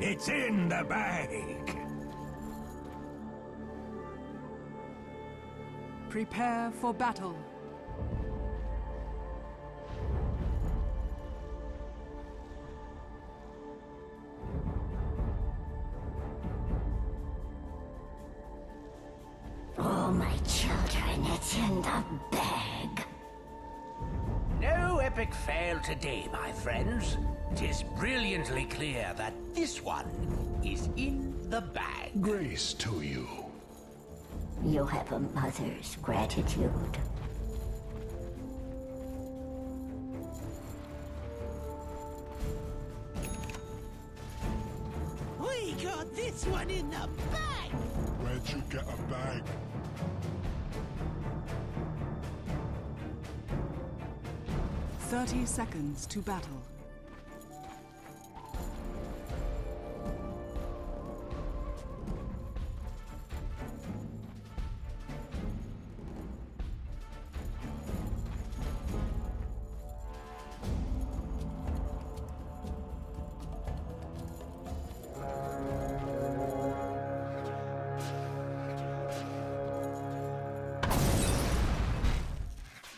It's in the bag. Prepare for battle. Oh, my children, it's in the bag. No epic fail today, my friends. 'Tis brilliantly clear that this one is in the bag. Grace to you. You have a mother's gratitude. We got this one in the bag! Where'd you get a bag? "30 seconds to battle.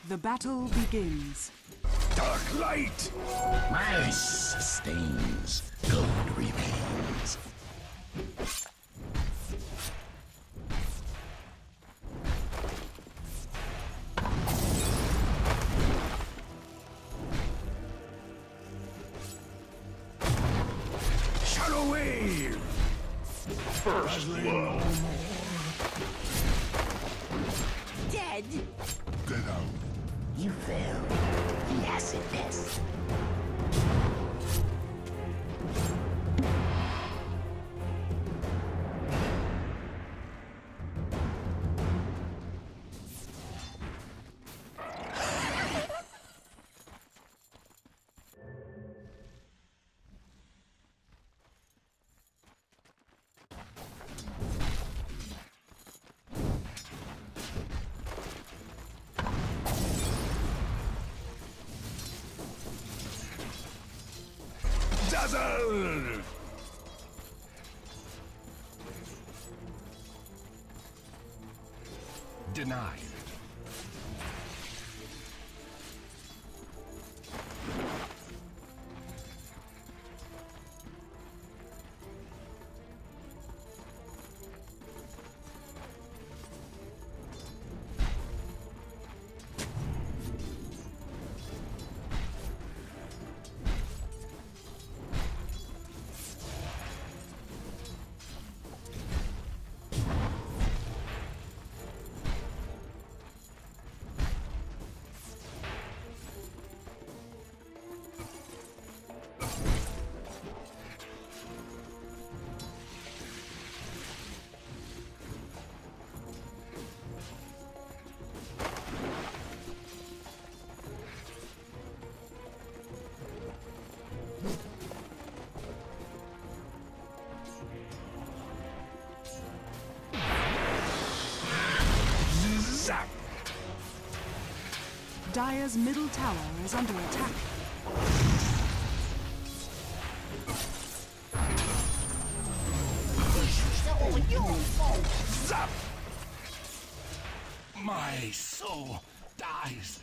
The battle begins. Dark light! Might sustains, gold remains. Shadow wave! First blood. Dead! Dead out. You fail. He has it best. Dazzle! Denied. Dire's middle tower is under attack. This is all your fault! Zap! My soul dies.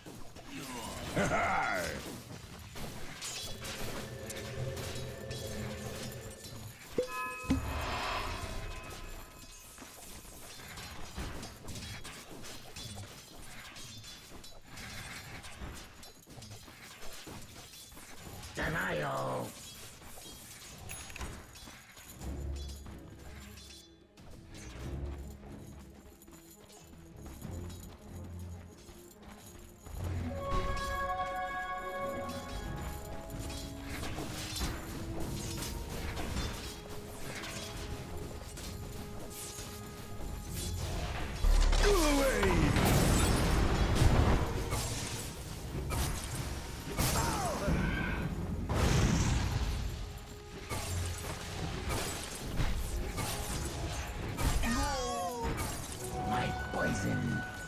Denial.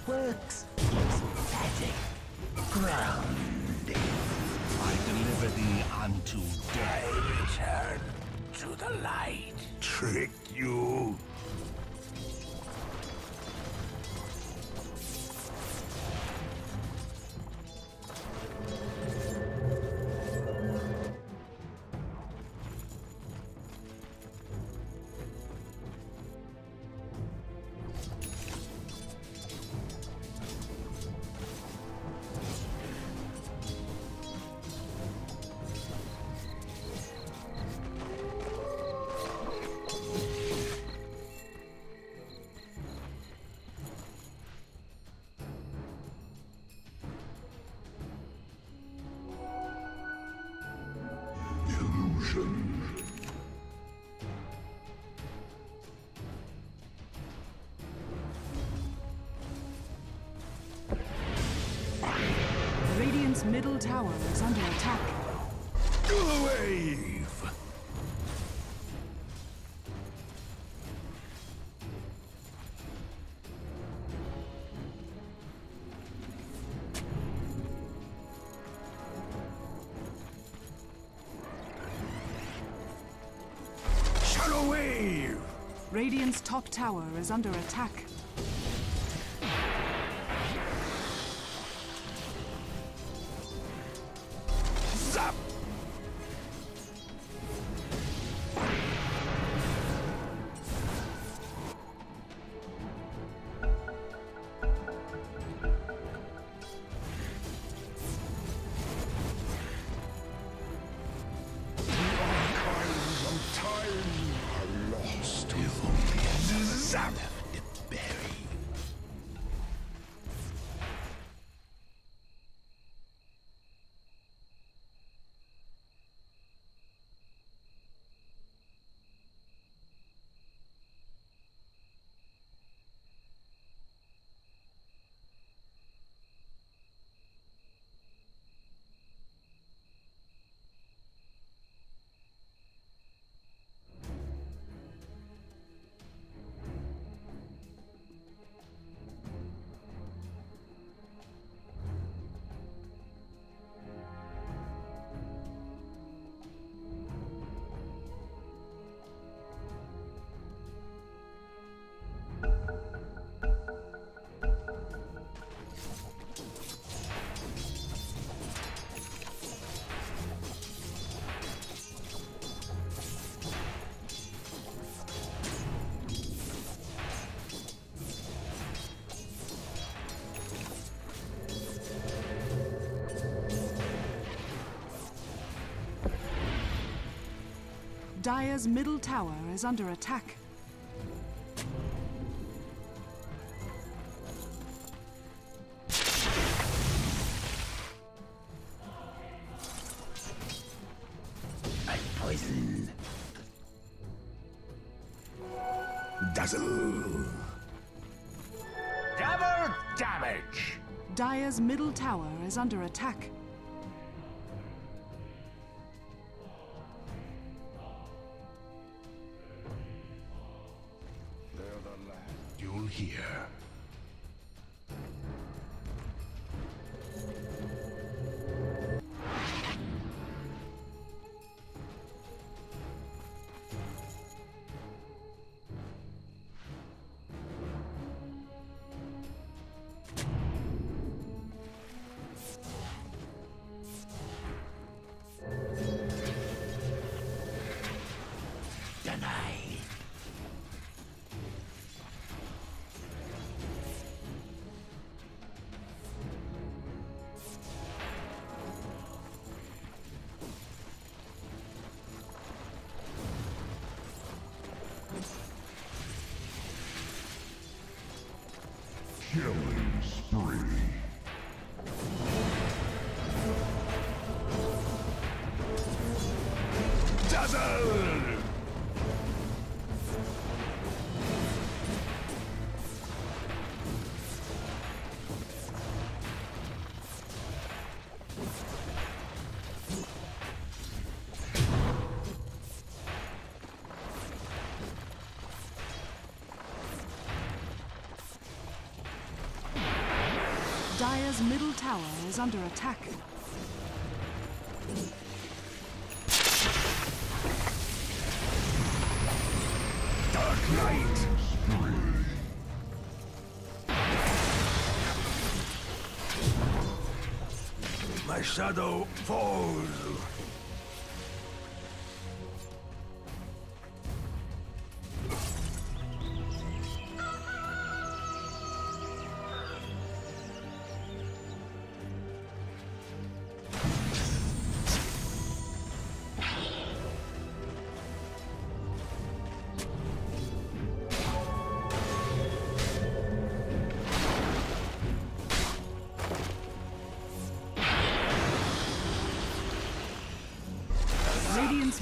Works its magic. Grounding. I deliver thee unto death. to the light. Trick you. Radiant's middle tower is under attack. Away! Radiant's top tower is under attack. Zap! Dire's middle tower is under attack. I'm poisoned. Dazzle. Double damage. Dire's middle tower is under attack. You'll hear. Killing spree. Dazzle! Dire's middle tower is under attack. My shadow falls. Radiant's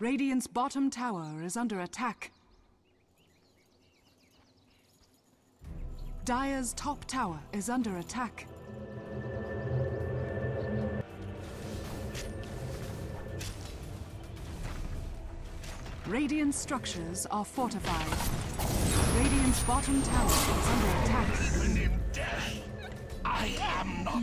Radiant's bottom tower is under attack. Dire's top tower is under attack. Radiant's structures are fortified. Radiant's bottom tower is under attack. Even in death, I am not.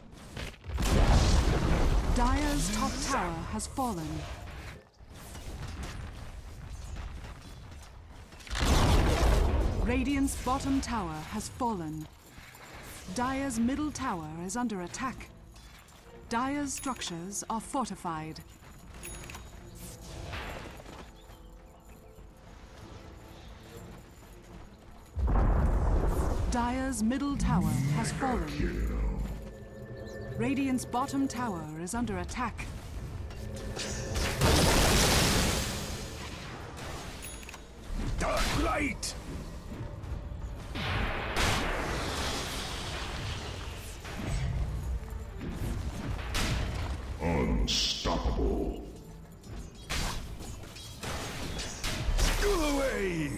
Dire's top tower has fallen. Radiant's bottom tower has fallen. Dire's middle tower is under attack. Dire's structures are fortified. Dire's middle tower has fallen. Radiant's bottom tower is under attack. Dark light! Unstoppable. Go away!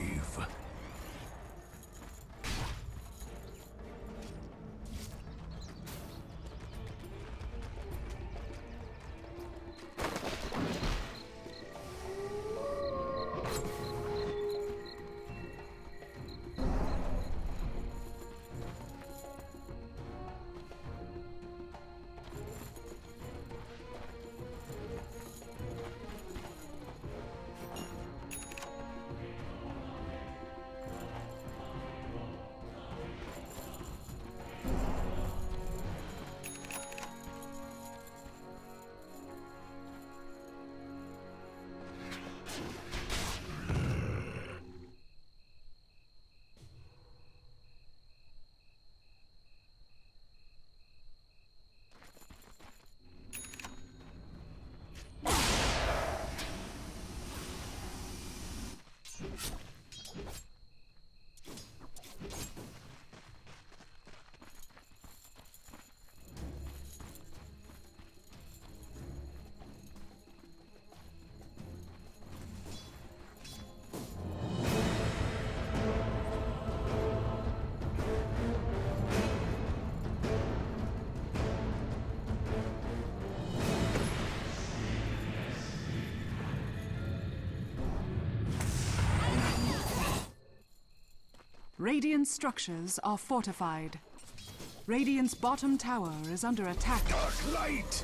Radiant structures are fortified. Radiant's bottom tower is under attack. Dark light!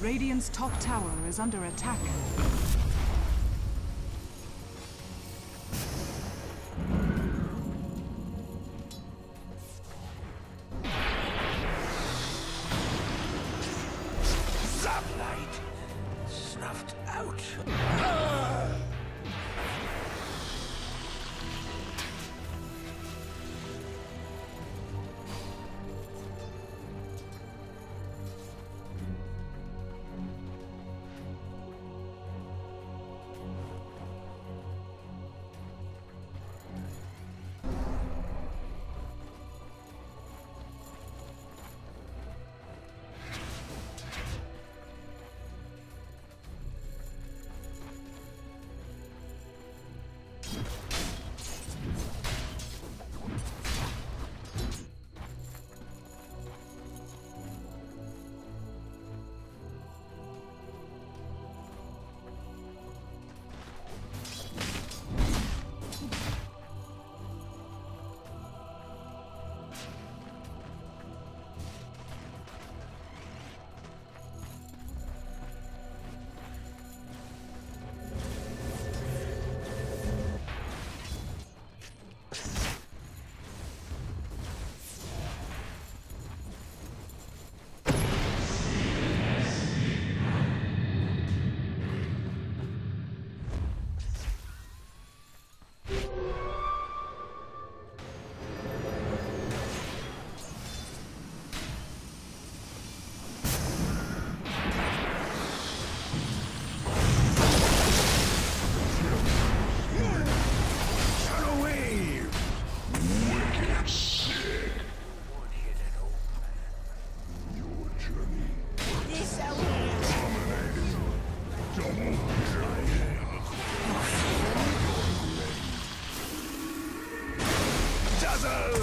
Radiant's top tower is under attack. Sublight snuffed out. Dazzle!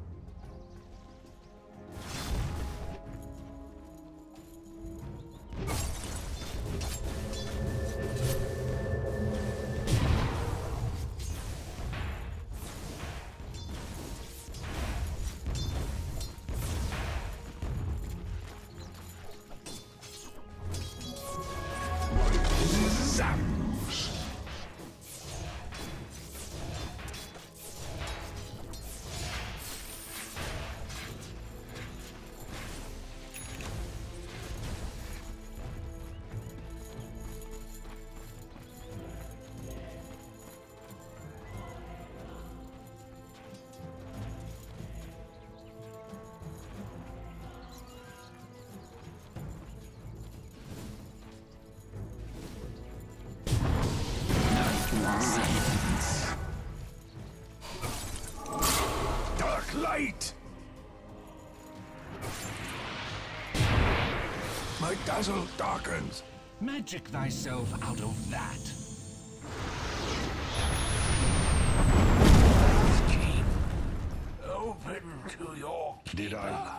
Light! My dazzle darkens. Magic thyself out of that. Open to your keeper. Did I?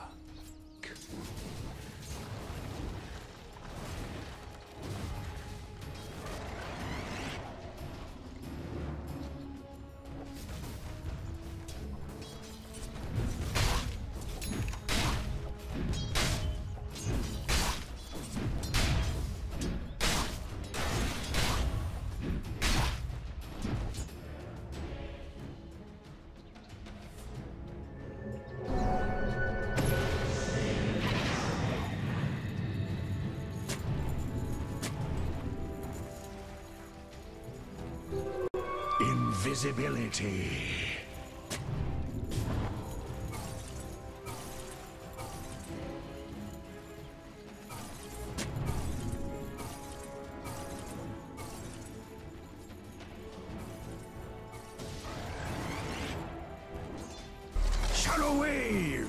Visibility. Tidal Wave!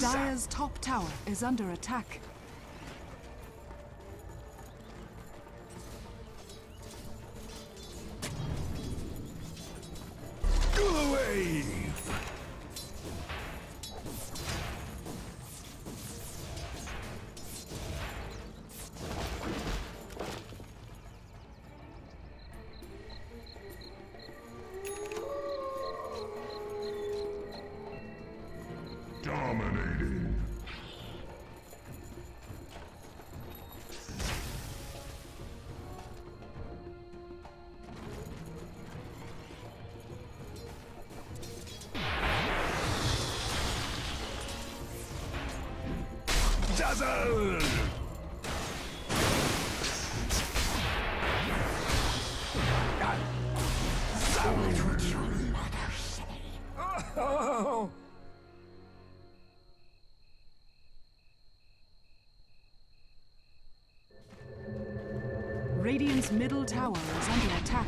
Dire's top tower is under attack. Go away! Dazzle! Oh! Radiant's middle tower is under attack.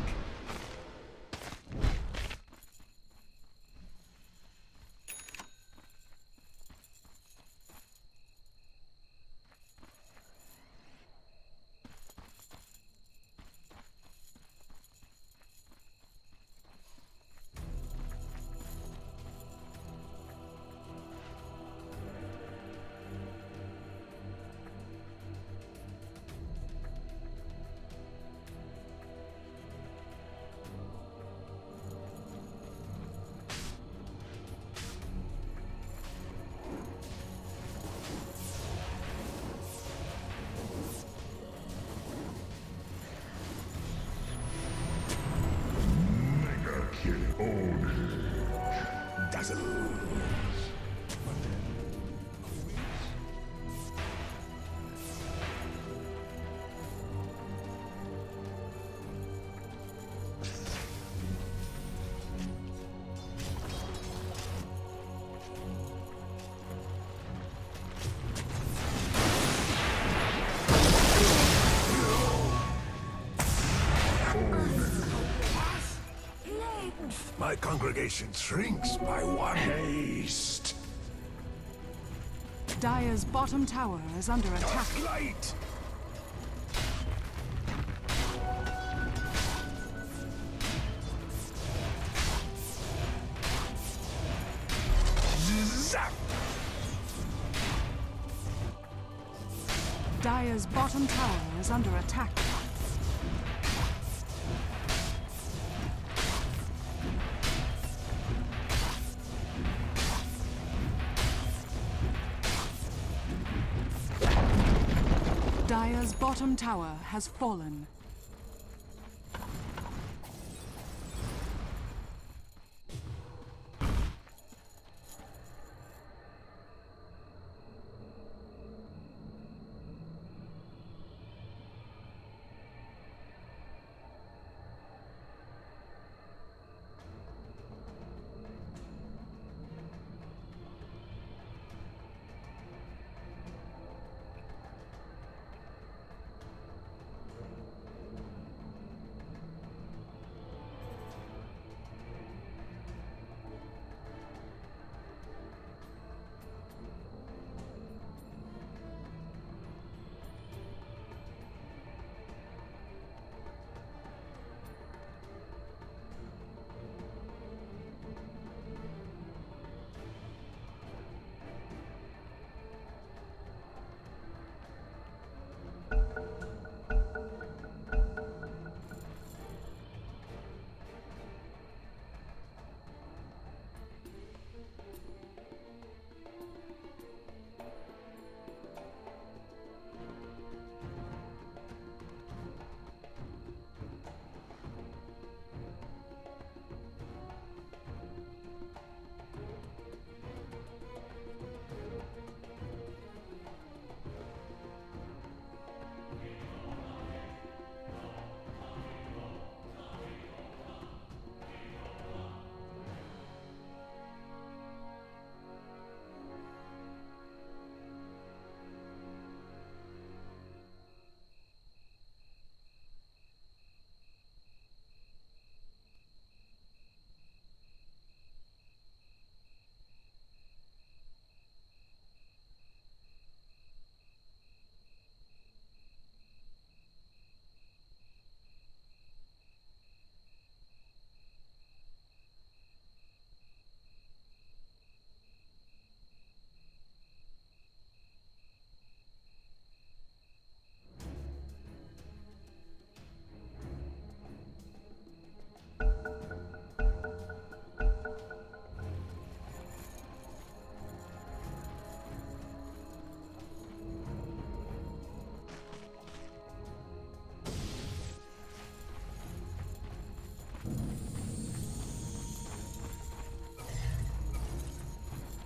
My congregation shrinks by one. Haste! Dire's bottom tower is under attack. Light! Zap! Dire's bottom tower is under attack. Dire's bottom tower has fallen.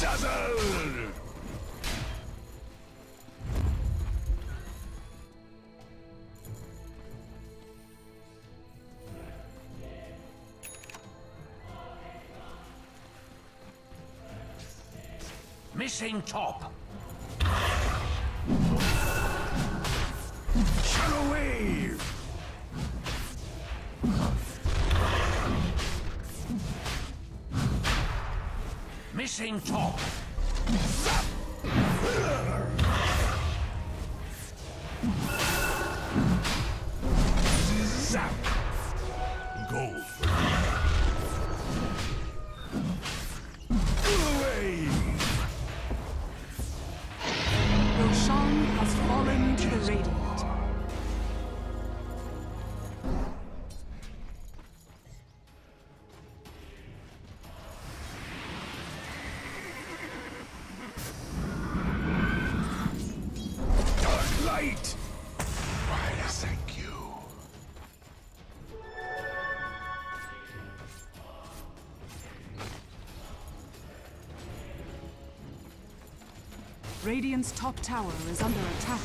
Dazzle! Missing top. Shadow wave. Missing top. Zap. Go. Radiant's top tower is under attack.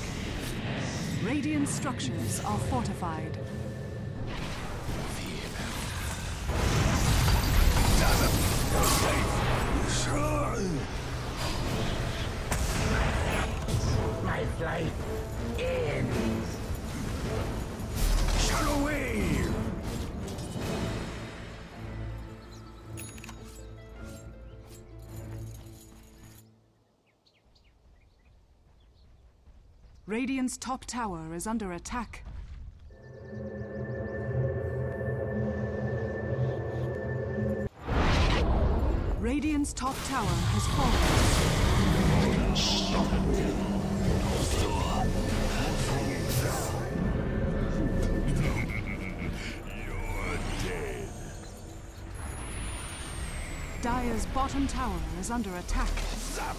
Radiant structures are fortified. My flight ends. Shadow wave. Radiant's top tower is under attack. Radiant's top tower has fallen. Stop it. You're dead. Dire's bottom tower is under attack. Zap.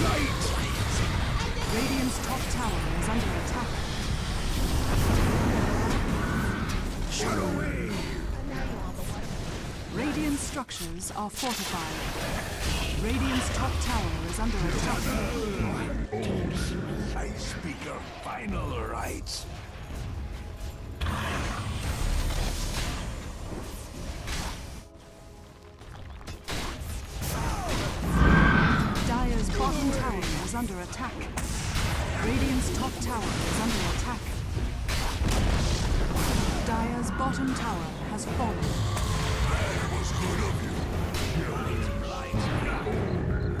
Light! Radiant's top tower is under attack. Shadow wave! Radiant structures are fortified. Radiant's top tower is under attack. I speak of final rights. Dire's bottom tower is under attack. Radiant's top tower is under attack. Dire's bottom tower has fallen. Good of you. You're in light.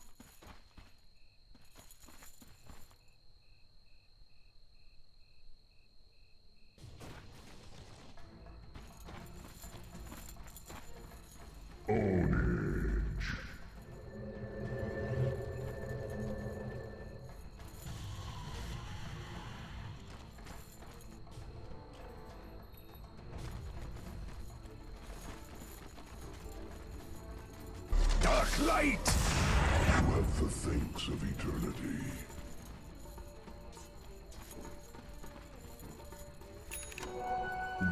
Light! You have the thanks of eternity.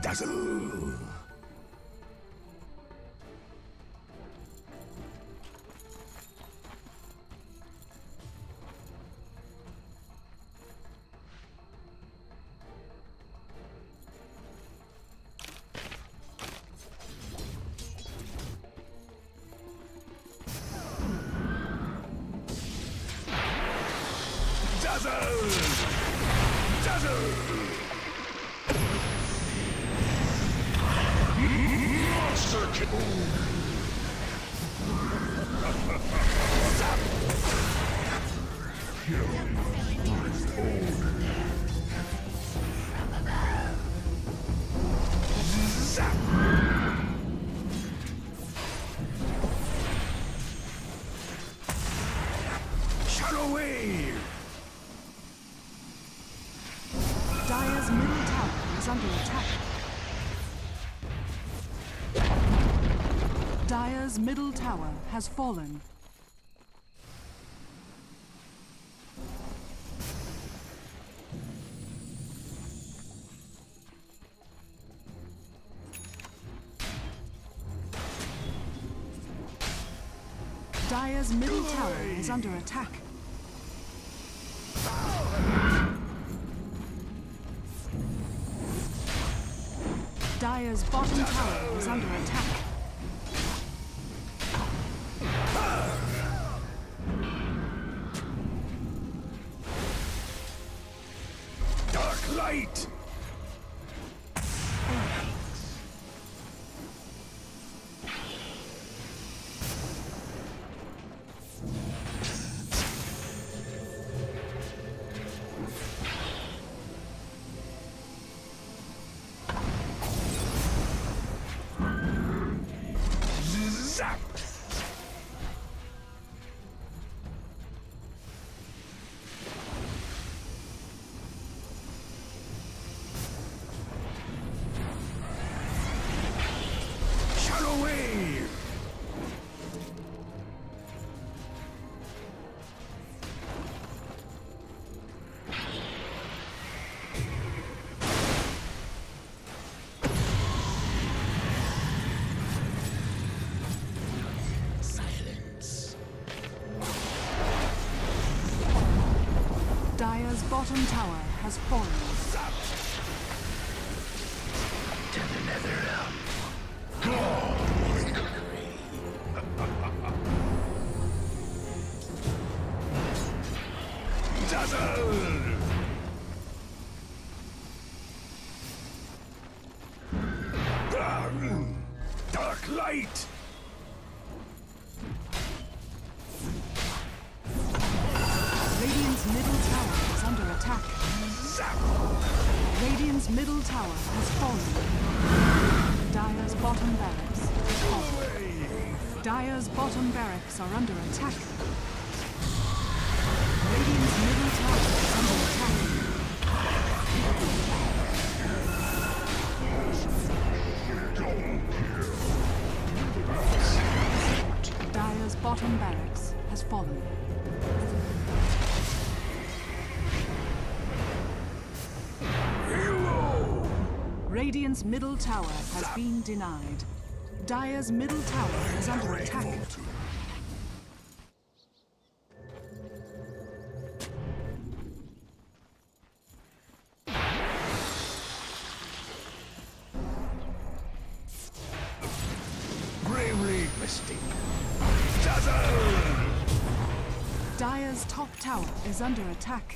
Dazzle! Dire's middle tower has fallen. Dire's middle tower is under attack. Dire's bottom tower is under attack. Light! Dire's bottom tower has fallen. To the nether realm. God! Dazzle! Dark light! Radiant's middle tower has fallen. Dire's bottom barracks has fallen. Dire's bottom barracks are under attack. Radiant's middle tower is under attack. Dire's bottom barracks has fallen. Radiant's middle tower has been denied. Dire's middle tower is under attack. Gravely misting. Dazzle! Dire's top tower is under attack.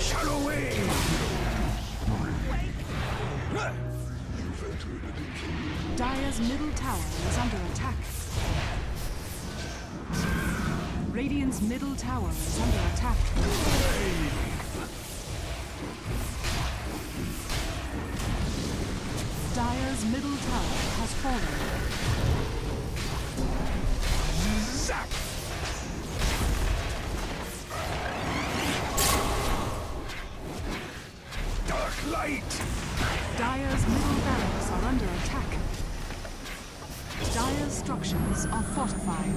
Shallow wave! Dire's middle tower is under attack. Radiant's middle tower is under attack. Dire's middle tower has fallen. Zap! Dark light! Dire's middle barracks are under attack. Dire's structures are fortified.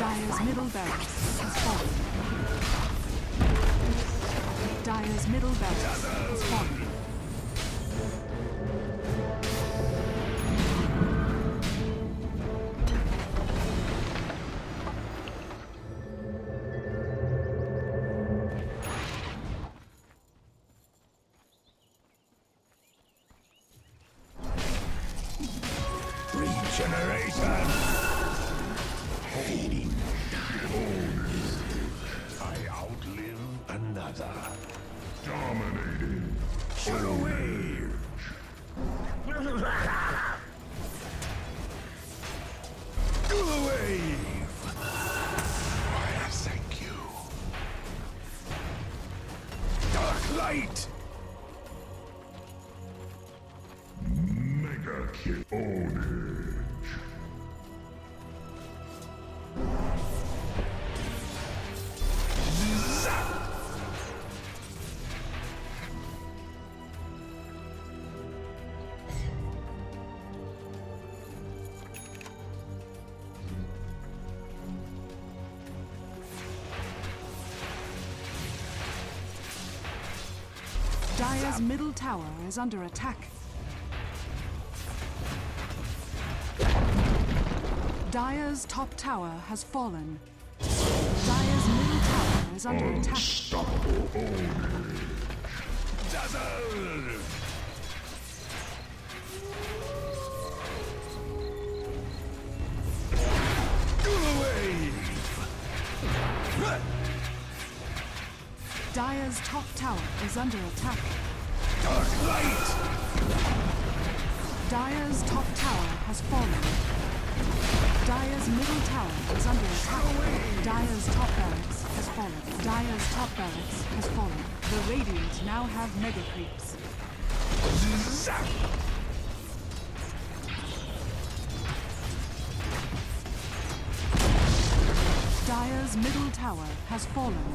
Dire's middle barracks has fallen. Dire's middle barracks has fallen. Dire's middle tower is under attack. Dire's top tower has fallen. Dire's middle tower is under attack. Dazzle! Dire's top tower is under attack. Dark light! Dire's top tower has fallen. Dire's middle tower is under attack. Dire's top barracks has fallen. Dire's top barracks has fallen. The Radiant now have mega creeps. Zap! Dire's middle tower has fallen.